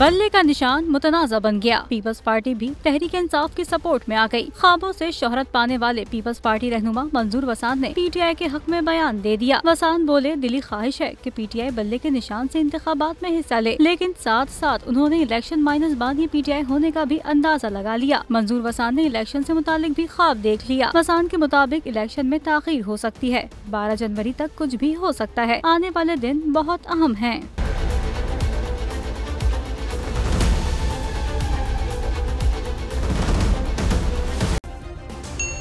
बदले का निशान मुतनाज़ा बन गया। पीपल्स पार्टी भी तहरीक इंसाफ की सपोर्ट में आ गई। ख्वाबों से शोहरत पाने वाले पीपल्स पार्टी रहनुमा मंजूर वसान ने पीटीआई के हक में बयान दे दिया। वसान बोले, दिली ख्वाहिश है कि पीटीआई बदले के निशान से इंतखाबात में हिस्सा ले, लेकिन साथ साथ उन्होंने इलेक्शन माइनस बाद ही पीटीआई होने का भी अंदाजा लगा लिया। मंजूर वसान ने इलेक्शन से मुतालिक भी ख्वाब देख लिया। वसान के मुताबिक इलेक्शन में ताख़ीर हो सकती है, 12 जनवरी तक कुछ भी हो सकता है। आने वाले दिन बहुत अहम है।